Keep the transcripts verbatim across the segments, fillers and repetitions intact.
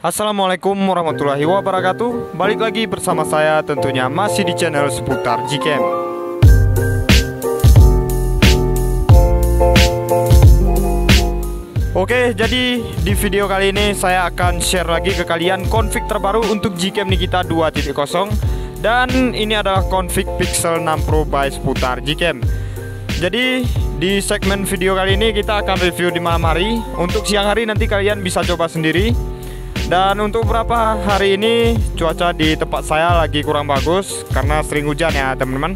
Assalamualaikum warahmatullahi wabarakatuh. Balik lagi bersama saya tentunya masih di channel seputar Gcam. Oke, jadi di video kali ini saya akan share lagi ke kalian config terbaru untuk Gcam Nikita dua titik nol. Dan ini adalah config Pixel enam Pro by seputar Gcam. Jadi di segmen video kali ini kita akan review di malam hari. Untuk siang hari nanti kalian bisa coba sendiri. Dan untuk beberapa hari ini cuaca di tempat saya lagi kurang bagus karena sering hujan ya teman-teman.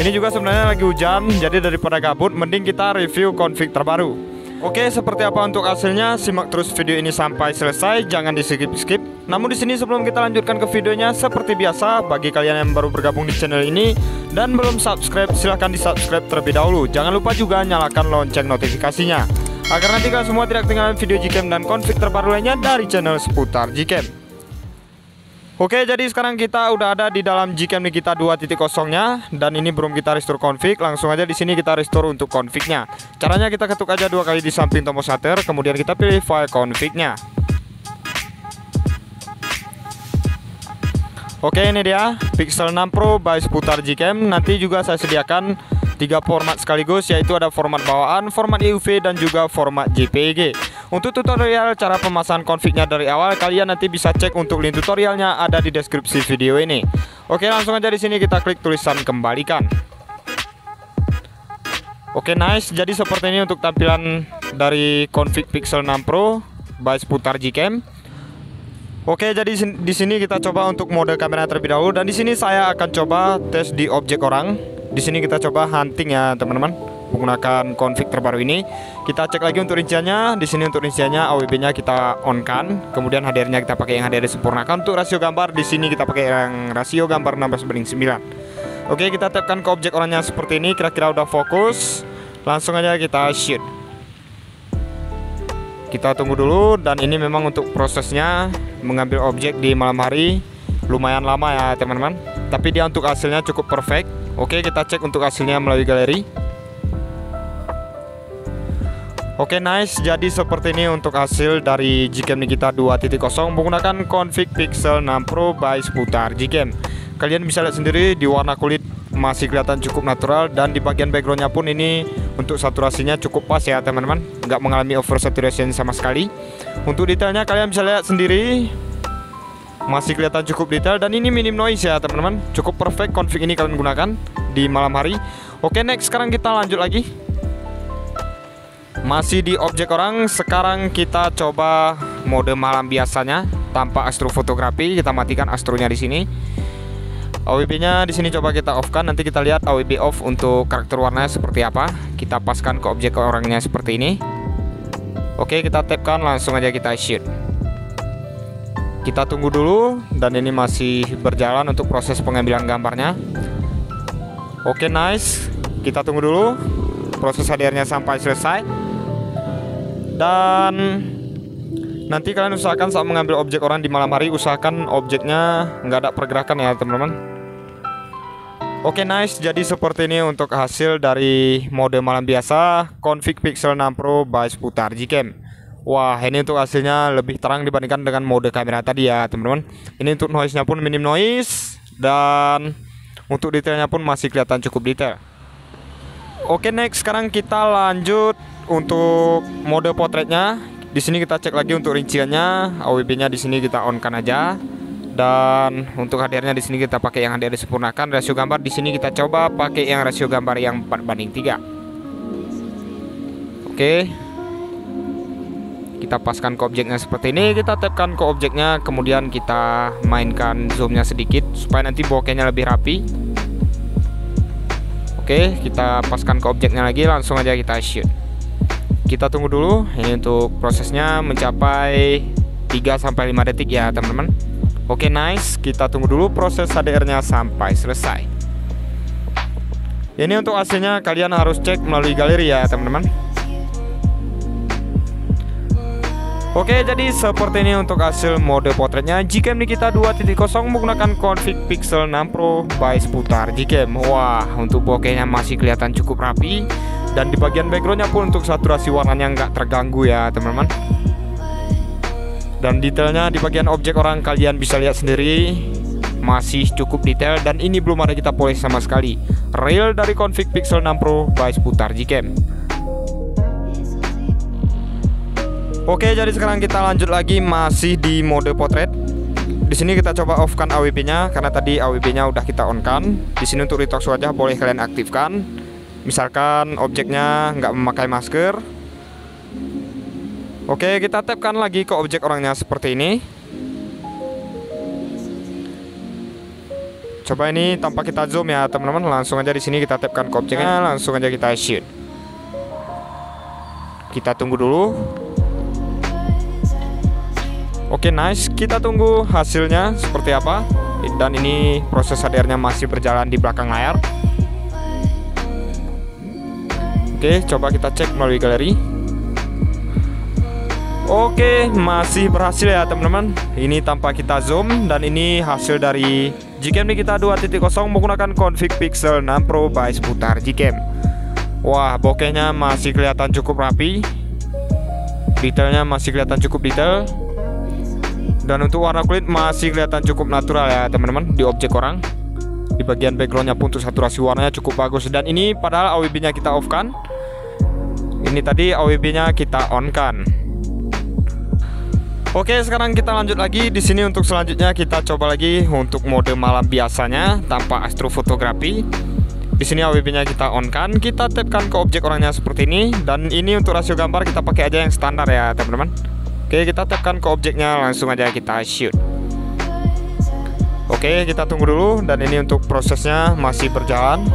Ini juga sebenarnya lagi hujan, jadi daripada gabut mending kita review config terbaru. Oke, seperti apa untuk hasilnya, simak terus video ini sampai selesai, jangan di skip-skip. Namun di sini sebelum kita lanjutkan ke videonya, seperti biasa bagi kalian yang baru bergabung di channel ini dan belum subscribe, silahkan di subscribe terlebih dahulu. Jangan lupa juga nyalakan lonceng notifikasinya agar nanti kalian semua tidak ketinggalan video Gcam dan konfig terbaru lainnya dari channel seputar Gcam. Oke, jadi sekarang kita udah ada di dalam Gcam Nikita dua titik nol nya. Dan ini belum kita restore config. Langsung aja di sini kita restore untuk config-nya. Caranya kita ketuk aja dua kali di samping tombol shutter, kemudian kita pilih file config-nya. Oke, ini dia Pixel enam Pro by seputar Gcam. Nanti juga saya sediakan tiga format sekaligus, yaitu ada format bawaan, format Y U V, dan juga format J P G. Untuk tutorial cara pemasangan config-nya dari awal, kalian nanti bisa cek untuk link tutorialnya ada di deskripsi video ini. Oke, langsung aja di sini kita klik tulisan kembalikan. Oke, nice. Jadi seperti ini untuk tampilan dari config Pixel enam Pro by seputar Gcam. Oke, jadi di sini kita coba untuk mode kamera terlebih dahulu, dan di sini saya akan coba tes di objek orang. Di sini kita coba hunting ya, teman-teman. Menggunakan config terbaru ini, kita cek lagi untuk rinciannya. Di sini untuk rinciannya A W B-nya kita on-kan, kemudian H D R-nya kita pakai yang H D R sempurnakan. Untuk rasio gambar di sini kita pakai yang rasio gambar enam belas banding sembilan. Oke, kita tapkan ke objek orangnya seperti ini, kira-kira udah fokus. Langsung aja kita shoot. Kita tunggu dulu, dan ini memang untuk prosesnya mengambil objek di malam hari lumayan lama ya teman-teman, tapi dia untuk hasilnya cukup perfect. Oke, kita cek untuk hasilnya melalui galeri. Oke, nice. Jadi seperti ini untuk hasil dari Gcam Nikita dua titik nol menggunakan config Pixel enam Pro by seputar Gcam. Kalian bisa lihat sendiri di warna kulit masih kelihatan cukup natural, dan di bagian backgroundnya pun ini untuk saturasinya cukup pas ya teman-teman, nggak mengalami oversaturation sama sekali. Untuk detailnya kalian bisa lihat sendiri masih kelihatan cukup detail, dan ini minim noise ya teman-teman. Cukup perfect config ini kalian gunakan di malam hari. Oke, next, sekarang kita lanjut lagi, masih di objek orang. Sekarang kita coba mode malam biasanya tanpa astrofotografi. Kita matikan astronya di sini. A W B-nya di sini coba kita off-kan. Nanti kita lihat A W B off untuk karakter warnanya seperti apa. Kita paskan ke objek orangnya seperti ini. Oke, kita tapkan, langsung aja kita shoot. Kita tunggu dulu, dan ini masih berjalan untuk proses pengambilan gambarnya. Oke, nice. Kita tunggu dulu proses H D R-nya sampai selesai. Dan nanti kalian usahakan saat mengambil objek orang di malam hari, usahakan objeknya nggak ada pergerakan ya teman-teman. Oke, nice. Jadi seperti ini untuk hasil dari mode malam biasa config Pixel enam Pro by seputar Gcam. Wah, ini untuk hasilnya lebih terang dibandingkan dengan mode kamera tadi ya teman-teman. Ini untuk noise-nya pun minim noise, dan untuk detailnya pun masih kelihatan cukup detail. Oke, next, sekarang kita lanjut untuk mode potretnya. Di sini kita cek lagi untuk rinciannya. A W B-nya di sini kita on-kan aja. Dan untuk H D R-nya di sini kita pakai yang H D R disempurnakan. Rasio gambar di sini kita coba pakai yang rasio gambar yang empat banding tiga. Oke, kita paskan ke objeknya seperti ini. Kita tapkan ke objeknya, kemudian kita mainkan zoomnya sedikit supaya nanti bokehnya lebih rapi. Oke, kita paskan ke objeknya lagi, langsung aja kita shoot. Kita tunggu dulu. Ini untuk prosesnya mencapai tiga sampai lima detik ya teman-teman. Oke, nice. Kita tunggu dulu proses H D R-nya sampai selesai. Ini untuk hasilnya kalian harus cek melalui galeri ya teman-teman. Oke, jadi seperti ini untuk hasil mode potretnya Gcam Nikita dua titik nol menggunakan config Pixel enam Pro by seputar Gcam. Wah, untuk bokehnya masih kelihatan cukup rapi, dan di bagian backgroundnya pun untuk saturasi warnanya nggak terganggu ya teman-teman. Dan detailnya di bagian objek orang kalian bisa lihat sendiri, masih cukup detail dan ini belum ada kita poles sama sekali. Real dari config Pixel enam Pro by Seputar Gcam. Oke, jadi sekarang kita lanjut lagi masih di mode potret. Di sini kita coba off-kan A W P-nya karena tadi A W P-nya udah kita on-kan. Di sini untuk retox wajah boleh kalian aktifkan. Misalkan objeknya nggak memakai masker. Oke, kita tapkan lagi ke objek orangnya seperti ini. Coba ini tanpa kita zoom ya teman-teman, langsung aja di sini kita tapkan ke objeknya, langsung aja kita shoot. Kita tunggu dulu. Oke, nice, kita tunggu hasilnya seperti apa. Dan ini proses H D R-nya masih berjalan di belakang layar. Oke, coba kita cek melalui galeri. Oke, masih berhasil ya teman-teman. Ini tanpa kita zoom dan ini hasil dari Gcam Nikita dua titik nol menggunakan config Pixel enam Pro by Seputar Gcam. Wah, bokehnya masih kelihatan cukup rapi. Detailnya masih kelihatan cukup detail. Dan untuk warna kulit masih kelihatan cukup natural ya teman-teman di objek orang. Di bagian backgroundnya pun untuk saturasi warnanya cukup bagus. Dan ini padahal A W B-nya kita off-kan. Ini tadi A W B-nya kita on-kan. Oke, sekarang kita lanjut lagi. Di sini untuk selanjutnya kita coba lagi untuk mode malam biasanya tanpa astrofotografi. Di sini A W B-nya kita on-kan, kita tapkan ke objek orangnya seperti ini. Dan ini untuk rasio gambar kita pakai aja yang standar ya teman-teman. Oke, kita tapkan ke objeknya, langsung aja kita shoot. Oke, kita tunggu dulu dan ini untuk prosesnya masih berjalan.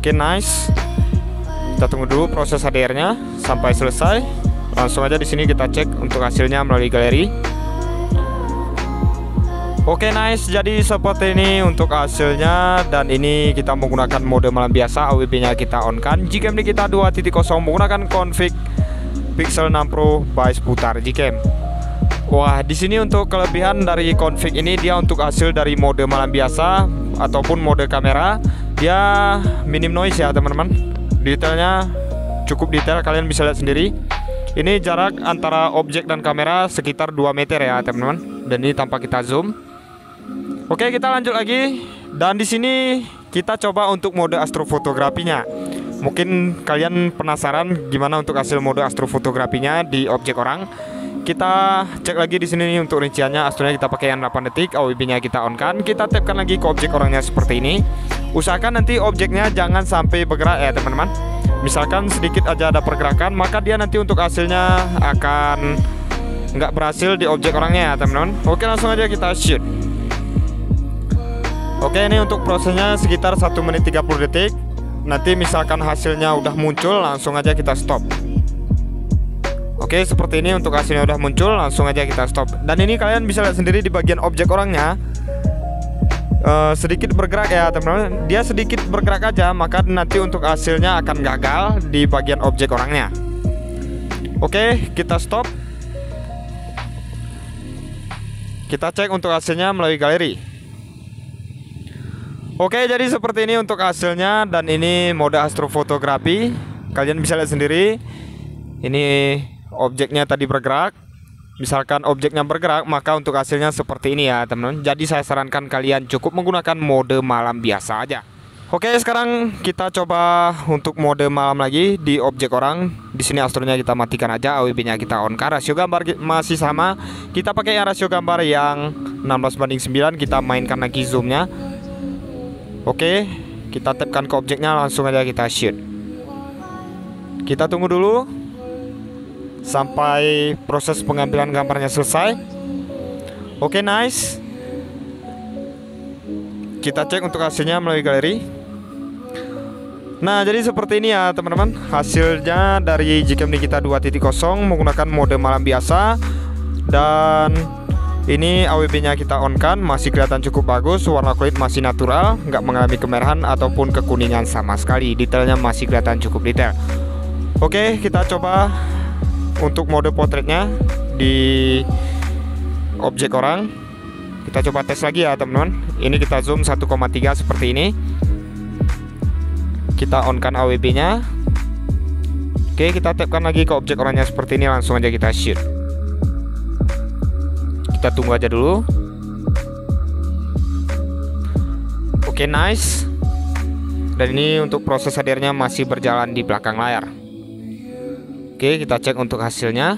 Oke, nice. Kita tunggu dulu proses H D R-nya sampai selesai. Langsung aja di sini kita cek untuk hasilnya melalui galeri. Oke, nice, jadi seperti ini untuk hasilnya. Dan ini kita menggunakan mode malam biasa, A W P-nya kita on-kan. Gcam Nikita dua titik nol menggunakan config Pixel enam Pro by Seputar Gcam. Wah, di sini untuk kelebihan dari config ini, dia untuk hasil dari mode malam biasa ataupun mode kamera, dia minim noise ya teman-teman. Detailnya cukup detail, kalian bisa lihat sendiri. Ini jarak antara objek dan kamera sekitar dua meter ya teman-teman. Dan ini tanpa kita zoom. Oke, kita lanjut lagi. Dan di sini kita coba untuk mode astrofotografinya. Mungkin kalian penasaran gimana untuk hasil mode astrofotografinya di objek orang. Kita cek lagi di sini untuk rinciannya. Astronya kita pakai yang delapan detik, A W B-nya kita on-kan. Kita tapkan lagi ke objek orangnya seperti ini. Usahakan nanti objeknya jangan sampai bergerak ya teman-teman. Misalkan sedikit aja ada pergerakan, maka dia nanti untuk hasilnya akan nggak berhasil di objek orangnya ya teman-teman. Oke, langsung aja kita shoot. Oke, ini untuk prosesnya sekitar satu menit tiga puluh detik. Nanti misalkan hasilnya udah muncul, langsung aja kita stop. Oke, seperti ini untuk hasilnya udah muncul, langsung aja kita stop. Dan ini kalian bisa lihat sendiri di bagian objek orangnya. Uh, sedikit bergerak ya teman-teman, dia sedikit bergerak aja maka nanti untuk hasilnya akan gagal di bagian objek orangnya. Oke, kita stop, kita cek untuk hasilnya melalui galeri. Oke, jadi seperti ini untuk hasilnya dan ini mode astrofotografi. Kalian bisa lihat sendiri, ini objeknya tadi bergerak. Misalkan objeknya bergerak, maka untuk hasilnya seperti ini ya teman-teman. Jadi saya sarankan kalian cukup menggunakan mode malam biasa aja. Oke, sekarang kita coba untuk mode malam lagi di objek orang. Di sini astronya kita matikan aja, A W B-nya kita on-kan. Rasio gambar masih sama. Kita pakai yang rasio gambar yang enam belas banding sembilan. Kita mainkan lagi zoomnya. Oke, kita tapkan ke objeknya, langsung aja kita shoot. Kita tunggu dulu sampai proses pengambilan gambarnya selesai. Oke, nice. Kita cek untuk hasilnya melalui galeri. Nah, jadi seperti ini ya teman-teman hasilnya dari Gcam Nikita dua titik nol menggunakan mode malam biasa. Dan ini A W B-nya kita on-kan, masih kelihatan cukup bagus. Warna kulit masih natural, nggak mengalami kemerahan ataupun kekuningan sama sekali. Detailnya masih kelihatan cukup detail. Oke, kita coba untuk mode potretnya di objek orang. Kita coba tes lagi ya teman-teman. Ini kita zoom satu koma tiga seperti ini. Kita on-kan A W B-nya. Oke, Oke, kita tapkan lagi ke objek oranye seperti ini, langsung aja kita shoot. Kita tunggu aja dulu. Oke, nice. Dan ini untuk proses hadirnya masih berjalan di belakang layar. Oke, kita cek untuk hasilnya.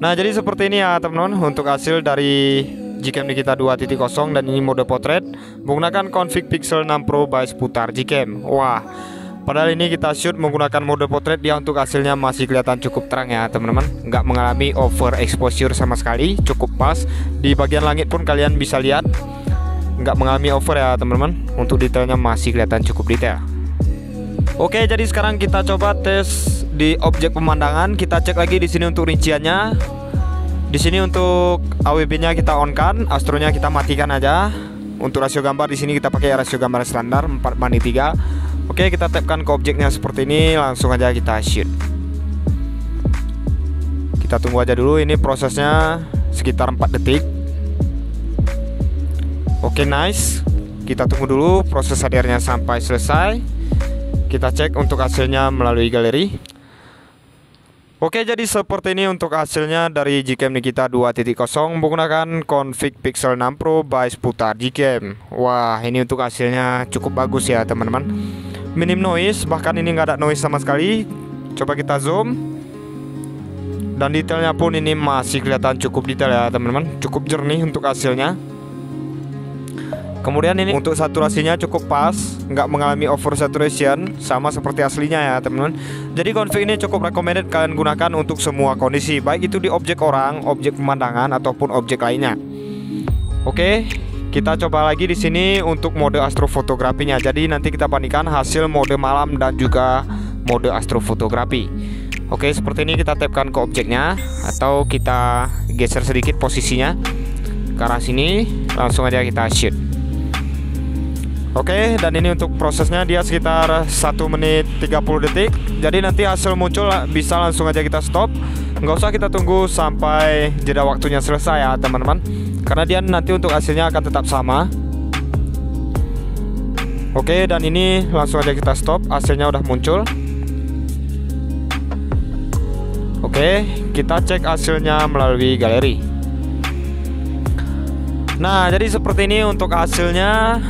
Nah, jadi seperti ini ya teman-teman untuk hasil dari Gcam Nikita dua titik nol, dan ini mode potret menggunakan config Pixel enam Pro by seputar Gcam. Wah, padahal ini kita shoot menggunakan mode potret, dia untuk hasilnya masih kelihatan cukup terang ya teman-teman, nggak mengalami over exposure sama sekali, cukup pas. Di bagian langit pun kalian bisa lihat nggak mengalami over ya teman-teman, untuk detailnya masih kelihatan cukup detail. Oke, jadi sekarang kita coba tes di objek pemandangan. Kita cek lagi di sini untuk rinciannya. Di sini untuk A W B-nya kita on-kan, astronya kita matikan aja. Untuk rasio gambar di sini kita pakai rasio gambar standar empat banding tiga. Oke, kita tapkan ke objeknya seperti ini, langsung aja kita shoot. Kita tunggu aja dulu, ini prosesnya sekitar empat detik. Oke, nice. Kita tunggu dulu proses hadirnya sampai selesai. Kita cek untuk hasilnya melalui galeri. Oke, jadi seperti ini untuk hasilnya dari Gcam Nikita dua titik nol menggunakan config Pixel enam Pro by seputar Gcam. Wah, ini untuk hasilnya cukup bagus ya teman-teman, minim noise, bahkan ini nggak ada noise sama sekali. Coba kita zoom, dan detailnya pun ini masih kelihatan cukup detail ya teman-teman, cukup jernih untuk hasilnya. Kemudian ini untuk saturasinya cukup pas, nggak mengalami oversaturation, sama seperti aslinya ya teman-teman. Jadi config ini cukup recommended kalian gunakan untuk semua kondisi, baik itu di objek orang, objek pemandangan, ataupun objek lainnya. Oke, kita coba lagi di sini untuk mode astrofotografinya. Jadi nanti kita bandingkan hasil mode malam dan juga mode astrofotografi. Oke, seperti ini kita tapkan ke objeknya, atau kita geser sedikit posisinya ke arah sini, langsung aja kita shoot. Oke, dan ini untuk prosesnya dia sekitar satu menit tiga puluh detik. Jadi nanti hasil muncul bisa langsung aja kita stop, nggak usah kita tunggu sampai jeda waktunya selesai ya teman-teman, karena dia nanti untuk hasilnya akan tetap sama. Oke, dan ini langsung aja kita stop, hasilnya udah muncul. Oke, kita cek hasilnya melalui galeri. Nah, jadi seperti ini untuk hasilnya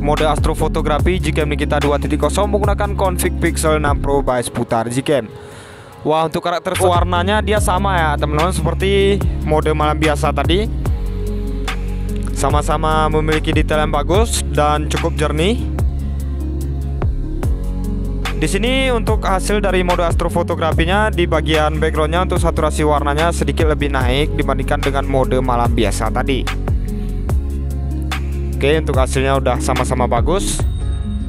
mode astrofotografi Gcam Nikita dua titik nol menggunakan config Pixel enam Pro by seputar Gcam. Wah, untuk karakter warnanya dia sama ya teman-teman seperti mode malam biasa tadi, sama-sama memiliki detail yang bagus dan cukup jernih. Di sini untuk hasil dari mode astrofotografinya, di bagian backgroundnya untuk saturasi warnanya sedikit lebih naik dibandingkan dengan mode malam biasa tadi. Oke, untuk hasilnya udah sama-sama bagus.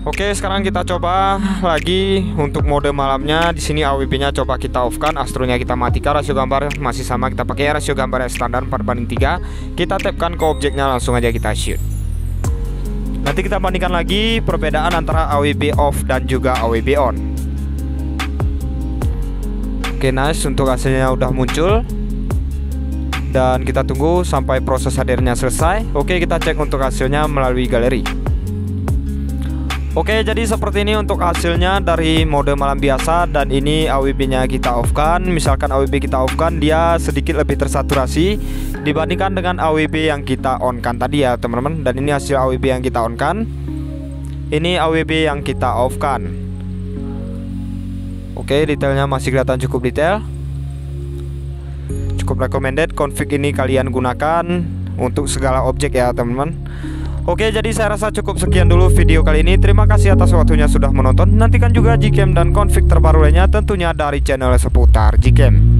Oke, sekarang kita coba lagi untuk mode malamnya. Di sini A W B-nya coba kita off-kan, astronya kita matikan, rasio gambar masih sama, kita pakai rasio gambar yang standar empat banding tiga. Kita tapkan ke objeknya, langsung aja kita shoot. Nanti kita bandingkan lagi perbedaan antara A W B off dan juga A W B on. Oke, nice, untuk hasilnya udah muncul. Dan kita tunggu sampai proses hadirnya selesai. Oke, kita cek untuk hasilnya melalui galeri. Oke, jadi seperti ini untuk hasilnya dari mode malam biasa, dan ini A W B-nya kita off-kan. Misalkan A W B kita off-kan, dia sedikit lebih tersaturasi dibandingkan dengan A W B yang kita on-kan tadi ya teman-teman. Dan ini hasil A W B yang kita on-kan, ini A W B yang kita off-kan. Oke, detailnya masih kelihatan cukup detail, cukup recommended config ini kalian gunakan untuk segala objek ya teman-teman. Oke, jadi saya rasa cukup sekian dulu video kali ini. Terima kasih atas waktunya sudah menonton. Nantikan juga Gcam dan config terbaru lainnya tentunya dari channel seputar Gcam.